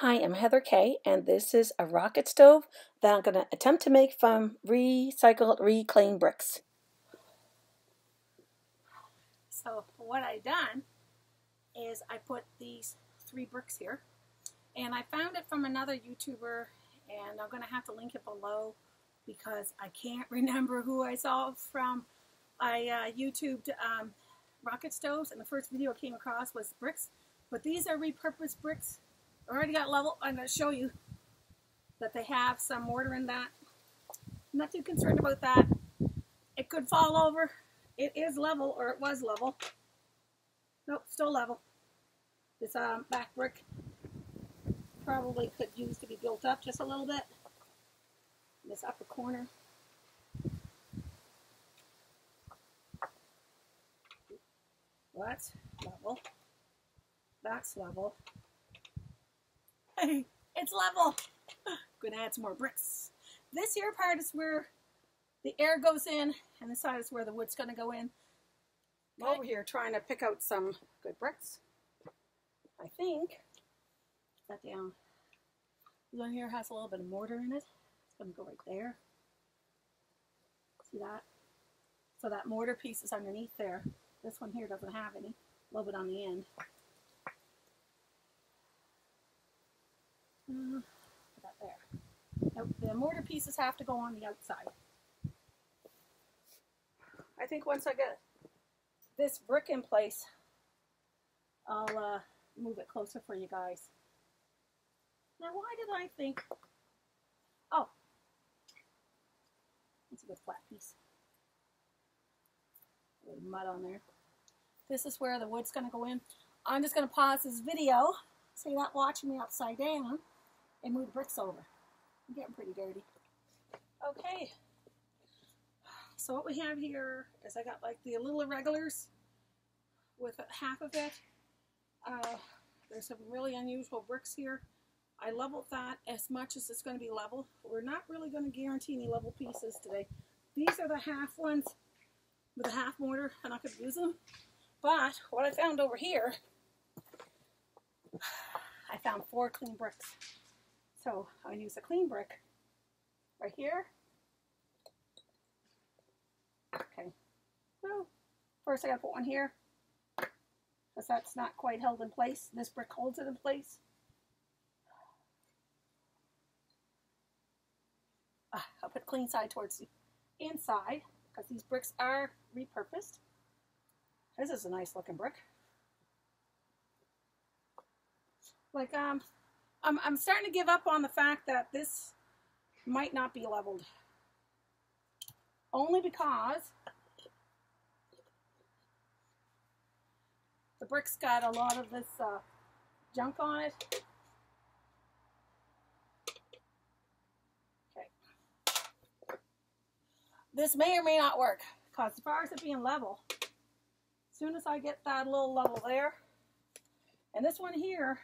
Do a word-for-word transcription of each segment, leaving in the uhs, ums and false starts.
Hi, I'm Heather Kaye, and this is a rocket stove that I'm going to attempt to make from recycled, reclaimed bricks. So what I done is I put these three bricks here, and I found it from another YouTuber, and I'm going to have to link it below because I can't remember who I saw from. I uh, YouTubed um, rocket stoves, and the first video I came across was bricks, but these are repurposed bricks. Already got level. I'm going to show you that they have some mortar in that. I'm not too concerned about that. It could fall over. It is level, or it was level. Nope, still level. This um, back brick probably could use to be built up just a little bit. This upper corner. That's level. That's level. It's level. Gonna add some more bricks. This here part is where the air goes in, and this side is where the wood's gonna go in. I'm over here trying to pick out some good bricks. I think that down. This one here has a little bit of mortar in it. It's gonna go right there. See that? So that mortar piece is underneath there. This one here doesn't have any. A little bit on the end. Put that there. Now, the mortar pieces have to go on the outside. I think once I get this brick in place, I'll uh, move it closer for you guys. Now, why did I think? Oh, it's a good flat piece. A little mud on there. This is where the wood's going to go in. I'm just going to pause this video so you're not watching me upside down, and move the bricks over. I'm getting pretty dirty. Okay, so what we have here is I got like the little irregulars with half of it. Uh, there's some really unusual bricks here. I leveled that as much as it's going to be level. We're not really going to guarantee any level pieces today. These are the half ones with a half mortar, and I could use them. But what I found over here, I found four clean bricks. So I use a clean brick right here. Okay, so first I gotta put one here because that's not quite held in place. This brick holds it in place. Ah, I'll put a clean side towards the inside because these bricks are repurposed. This is a nice looking brick. Like, um, I'm, I'm starting to give up on the fact that this might not be leveled. Only because the brick's got a lot of this uh, junk on it. Okay. This may or may not work, because as far as it being level, as soon as I get that little level there, and this one here,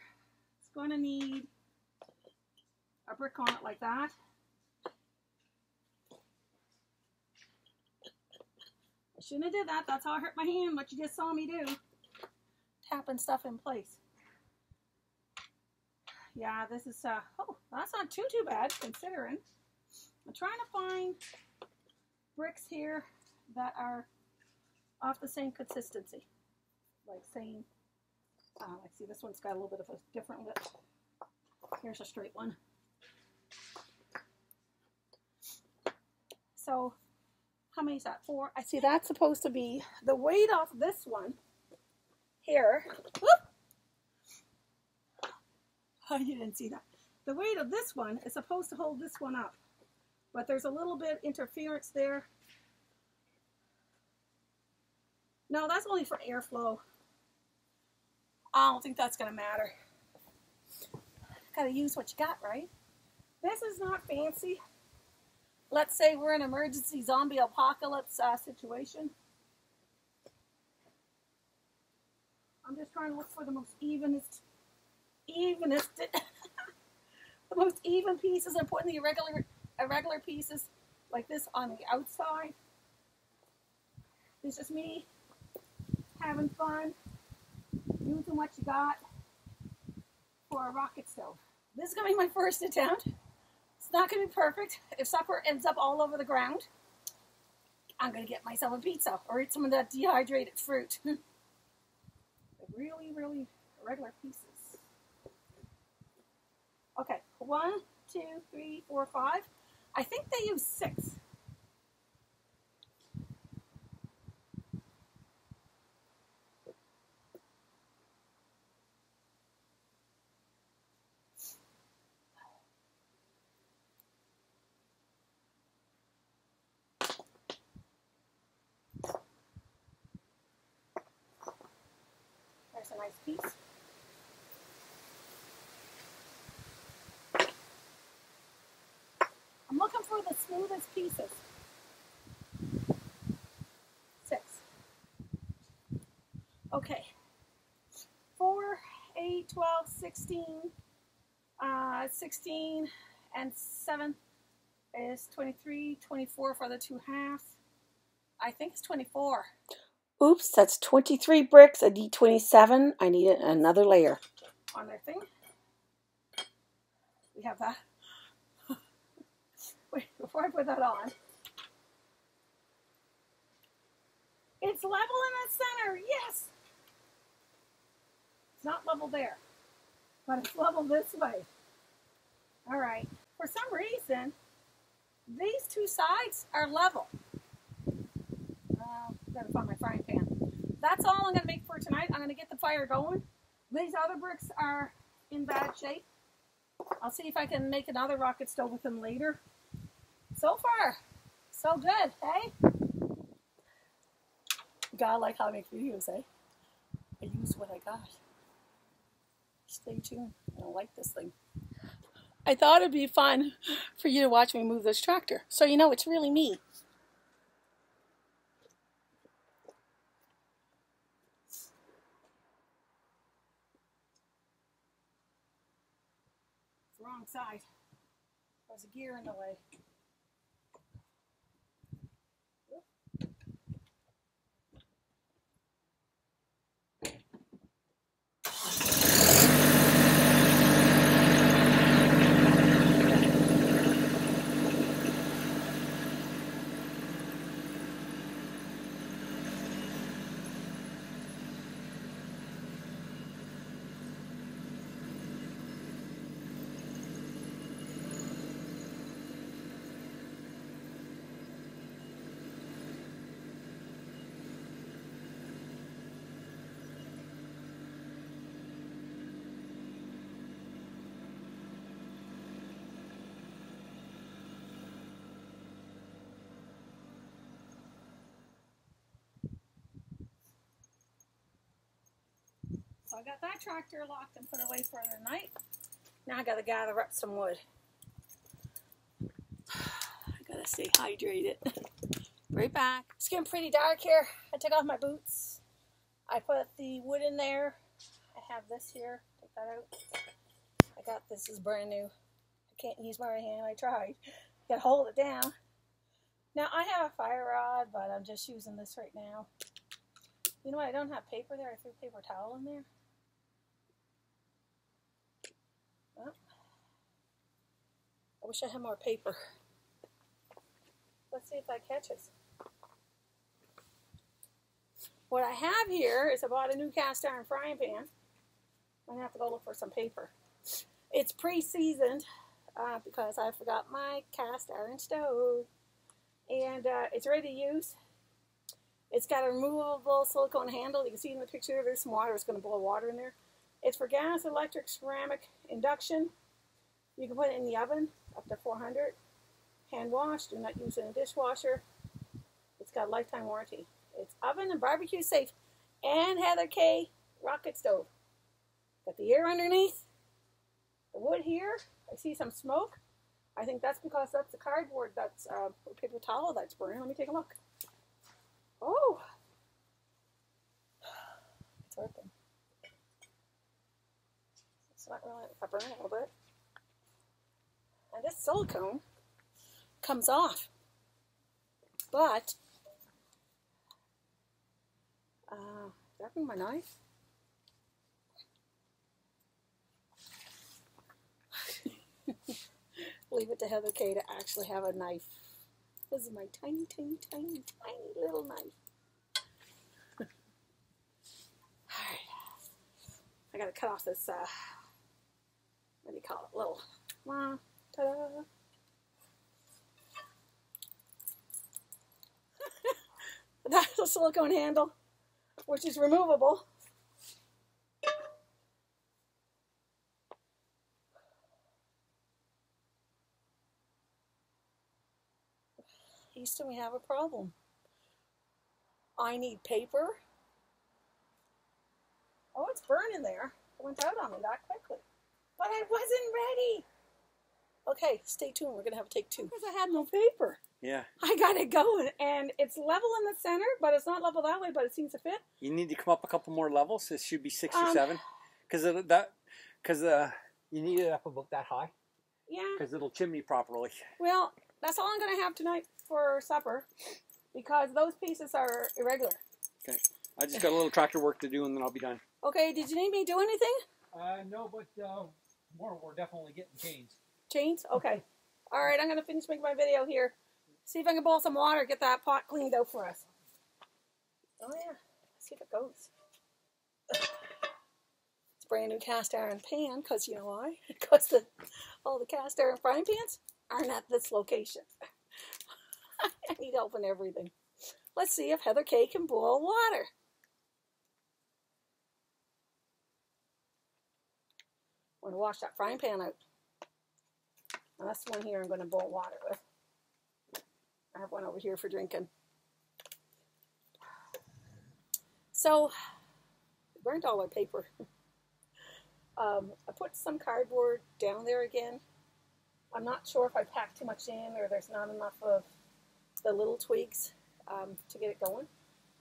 going to need a brick on it like that. I shouldn't have did that. That's how I hurt my hand, what you just saw me do. Tapping stuff in place. Yeah, this is, uh, oh, that's not too, too bad considering. I'm trying to find bricks here that are off the same consistency. Like same. Um, I see this one's got a little bit of a different lip. Here's a straight one. So, how many is that? Four. I see that's supposed to be the weight off this one here. Whoop! Oh, you didn't see that. The weight of this one is supposed to hold this one up, but there's a little bit interference there. No, that's only for airflow. I don't think that's going to matter. Gotta use what you got, right? This is not fancy. Let's say we're in an emergency zombie apocalypse uh, situation. I'm just trying to look for the most evenest, evenest, the most even pieces. I'm putting the irregular, irregular pieces like this on the outside. It's just me having fun. Using what you got for a rocket stove. This is going to be my first attempt. It's not going to be perfect. If supper ends up all over the ground, I'm going to get myself a pizza or eat some of that dehydrated fruit. The really, really regular pieces. Okay, one, two, three, four, five. I think they use six. There's a nice piece. I'm looking for the smoothest pieces. Six. Okay. Four, eight, twelve, sixteen, uh, sixteen, and seven is twenty-three, twenty-four for the two halves. I think it's twenty-four. Oops, that's twenty-three bricks, a D twenty-seven. I need another layer. On their thing. We have that. Before I put that on, it's level in the center. Yes, it's not level there, but it's level this way. All right. For some reason, these two sides are level. Uh, gotta find my frying pan. That's all I'm gonna make for tonight. I'm gonna get the fire going. These other bricks are in bad shape. I'll see if I can make another rocket stove with them later. So far, so good, hey? God, like how I make videos, eh? I use what I got. Stay tuned. I don't like this thing. I thought it'd be fun for you to watch me move this tractor, so you know it's really me. It's the wrong side. There's a gear in the way. So I got that tractor locked and put away for the night. Now I gotta gather up some wood. I gotta stay hydrated. Right back. It's getting pretty dark here. I took off my boots. I put the wood in there. I have this here. Take that out. I got this is brand new. I can't use my right hand. I tried. You gotta hold it down. Now I have a fire rod, but I'm just using this right now. You know what? I don't have paper there. I threw paper towel in there. Well, I wish I had more paper. Let's see if that catches. What I have here is I bought a new cast iron frying pan. I'm going to have to go look for some paper. It's pre-seasoned uh, because I forgot my cast iron stove. And uh, it's ready to use. It's got a removable silicone handle. You can see in the picture there's some water. It's going to blow water in there. It's for gas, electric, ceramic, induction. You can put it in the oven up to four hundred. Hand wash. Do not use it in a dishwasher. It's got a lifetime warranty. It's oven and barbecue safe. And Heather Kaye rocket stove. Got the air underneath. The wood here. I see some smoke. I think that's because that's the cardboard. That's uh, paper towel that's burning. Let me take a look. Oh, it's working. It's not really burning a little bit. And this silicone comes off, but uh, grabbing my knife. leave it to Heather Kaye to actually have a knife. This is my tiny, tiny, tiny, tiny little knife. All right. I gotta cut off this, uh, what do you call it? Little, wow, ta-da. That's a silicone handle, which is removable. Easton, we have a problem. I need paper. Oh, it's burning there. It went out on me that quickly. But I wasn't ready. Okay, stay tuned. We're going to have to take two. Because I had no paper. Yeah. I got it going. And it's level in the center, but it's not level that way, but it seems to fit. You need to come up a couple more levels. It should be six um, or seven. Because that, because uh, you need it up about that high. Yeah. Because it'll chimney properly. Well, that's all I'm going to have tonight for supper, because those pieces are irregular. Okay. I just got a little tractor work to do, and then I'll be done. Okay. Did you need me to do anything? Uh, no, but uh, more, we're definitely getting chains. Chains? Okay. All right. I'm going to finish making my video here. See if I can boil some water, get that pot cleaned out for us. Oh, yeah. Let's see if it goes. It's a brand new cast iron pan, because you know why? Because the, all the cast iron frying pans aren't at this location. I need help in everything. Let's see if Heather Kaye can boil water. I'm going to wash that frying pan out. Now, that's the one here I'm going to boil water with. I have one over here for drinking. So, we burnt all our paper. um, I put some cardboard down there again. I'm not sure if I packed too much in or there's not enough of the little twigs um, to get it going.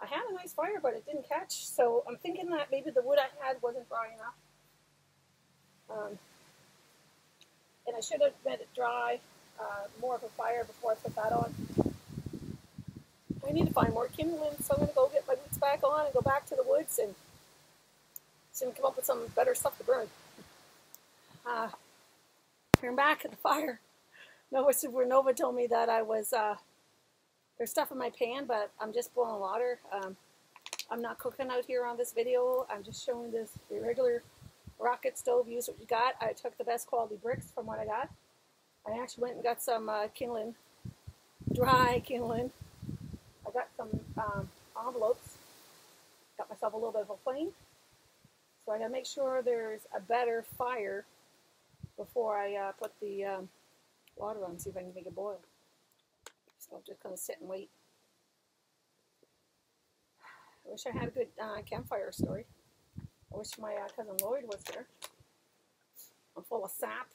I had a nice fire, but it didn't catch, so I'm thinking that maybe the wood I had wasn't dry enough. Um, and I should have let it dry uh, more of a fire before I put that on. I need to find more kindling, so I'm going to go get my boots back on and go back to the woods and soon come up with some better stuff to burn. Uh, turn back at the fire. Nova Supernova told me that I was, uh, there's stuff in my pan, but I'm just boiling water. Um, I'm not cooking out here on this video. I'm just showing this irregular rocket stove. Use what you got. I took the best quality bricks from what I got. I actually went and got some uh, kindling, dry kindling. I got some um, envelopes. Got myself a little bit of a flame. So I gotta make sure there's a better fire before I uh, put the um, water on, see if I can make it boil. So I'm just gonna sit and wait. I wish I had a good uh, campfire story. I wish my uh, cousin Lloyd was here. I'm full of sap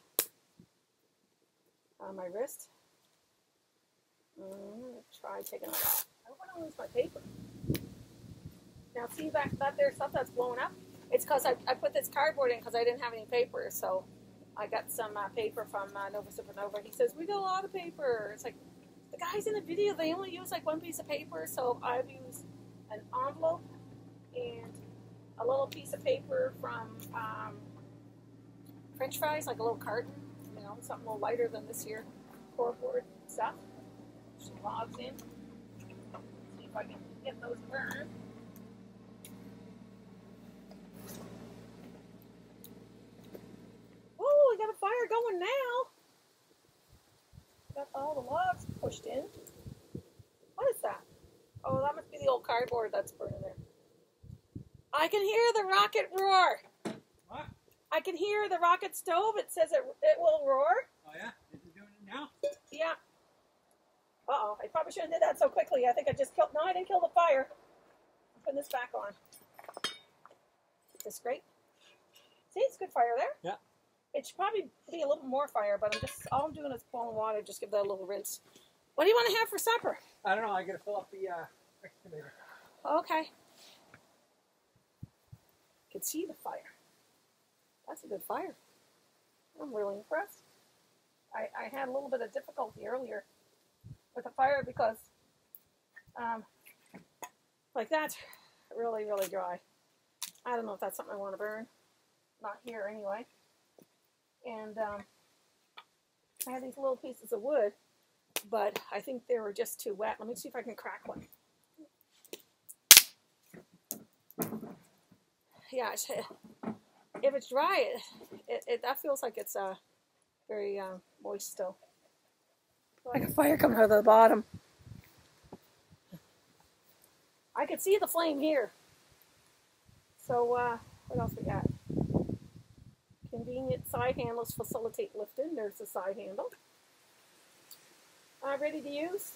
on my wrist. I'm going to try taking it off. I don't want to lose my paper. Now see back that there's stuff that's blown up? It's because I, I put this cardboard in because I didn't have any paper. So I got some uh, paper from uh, Nova Supernova. He says, we got a lot of paper. It's like, the guys in the video, they only use like one piece of paper. So I've used an envelope and a little piece of paper from um, French fries, like a little carton. You know, something a little lighter than this here cardboard stuff. She logs in. See if I can get those burned. Oh, we got a fire going now. Got all the logs pushed in. What is that? Oh, that must be the old cardboard that's burning there. I can hear the rocket roar. What? I can hear the rocket stove. It says it, it will roar. Oh, yeah? Is it doing it now? Yeah. Uh-oh. I probably shouldn't have did that so quickly. I think I just killed... No, I didn't kill the fire. I'm putting this back on. Is this great? See, it's good fire there. Yeah. It should probably be a little more fire, but I'm just... All I'm doing is boiling water. Just give that a little rinse. What do you want to have for supper? I don't know. I got to fill up the uh, excavator. Okay. Can see the fire. That's a good fire. I'm really impressed. I, I had a little bit of difficulty earlier with the fire because, um, like that's really, really dry. I don't know if that's something I want to burn. Not here anyway. And um, I had these little pieces of wood, but I think they were just too wet. Let me see if I can crack one. Yeah, if it's dry, it, it, it that feels like it's uh, very uh, moist still. Like a fire coming out of the bottom. I could see the flame here. So uh, what else we got? Convenient side handles facilitate lifting. There's the side handle. Uh, ready to use.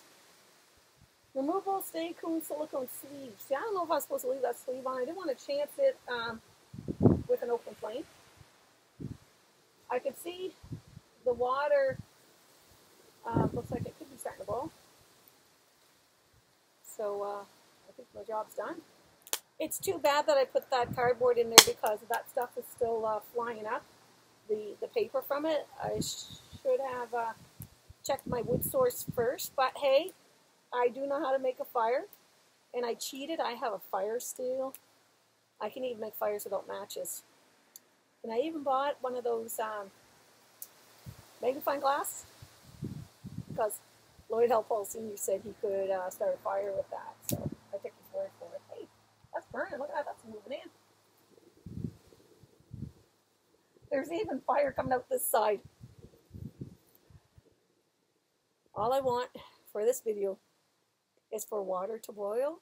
Removable stay cool silicone sleeve. See, I don't know if I was supposed to leave that sleeve on. I didn't want to chance it um, with an open flame. I can see the water uh, looks like it could be starting to boil. So uh, I think my job's done. It's too bad that I put that cardboard in there because that stuff is still uh, flying up, the, the paper from it. I should have uh, checked my wood source first, but hey, I do know how to make a fire, and I cheated. I have a fire steel. I can even make fires without matches. And I even bought one of those um, magnifying glass, because Lloyd Paul Senior said he could uh, start a fire with that, so I took his word for it. Hey, that's burning. Look at that. That's moving in. There's even fire coming out this side. All I want for this video is for water to boil.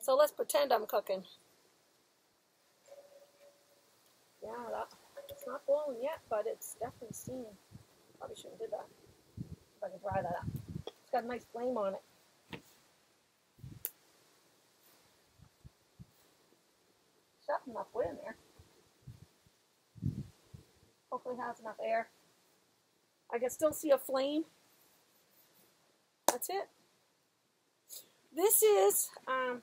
So let's pretend I'm cooking. Yeah, that, it's not boiling yet, but it's definitely steaming. Probably shouldn't do that. If I can dry that up. It's got a nice flame on it. Shut enough wood in there. Hopefully it has enough air. I can still see a flame. That's it. This is um,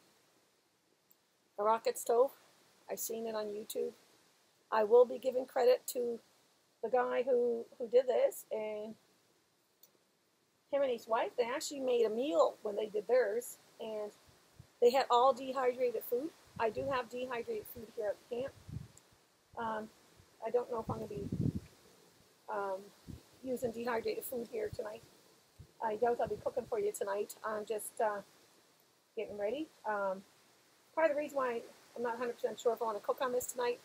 a Rocket Stove. I've seen it on YouTube. I will be giving credit to the guy who, who did this, and him and his wife, they actually made a meal when they did theirs, and they had all dehydrated food. I do have dehydrated food here at the camp. Um, I don't know if I'm going to be um, using dehydrated food here tonight. I doubt I'll be cooking for you tonight. I'm just uh, getting ready. Um, part of the reason why I'm not one hundred percent sure if I want to cook on this tonight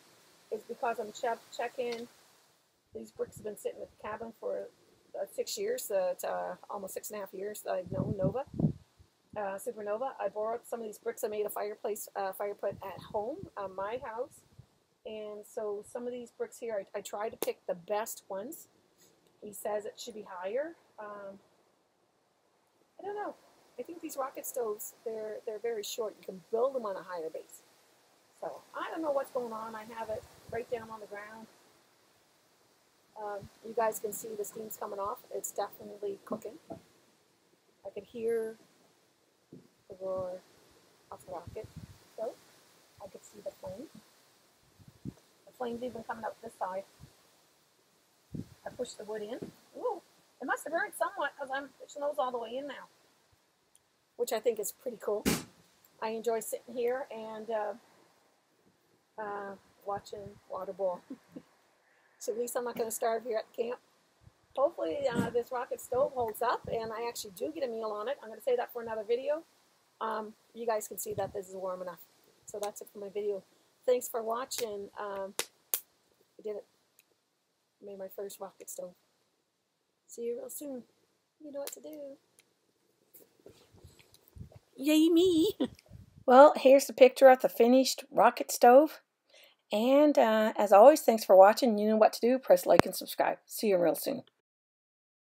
is because I'm chef check-in. These bricks have been sitting at the cabin for uh, six years, that, uh, almost six and a half years that I've known Nova, uh, Supernova. I borrowed some of these bricks. I made a fireplace, uh, fire pit at home, on my house. And so some of these bricks here, I, I try to pick the best ones. He says it should be higher. Um, I don't know. I think these rocket stoves, they're, they're very short. You can build them on a higher base. So, I don't know what's going on. I have it right down on the ground. Um, you guys can see the steam's coming off. It's definitely cooking. I can hear the roar of the rocket stove. I can see the flame. The flame's even coming up this side. I pushed the wood in. Ooh. It must have burned somewhat because I'm it snows all the way in now, which I think is pretty cool. I enjoy sitting here and uh, uh, watching water boil. So at least I'm not going to starve here at camp. Hopefully uh, this rocket stove holds up and I actually do get a meal on it. I'm going to save that for another video. Um, you guys can see that this is warm enough. So that's it for my video. Thanks for watching. Um, I did it. I made my first rocket stove. See you real soon. You know what to do. Yay me! Well, here's the picture of the finished rocket stove. And uh, as always, thanks for watching. You know what to do. Press like and subscribe. See you real soon.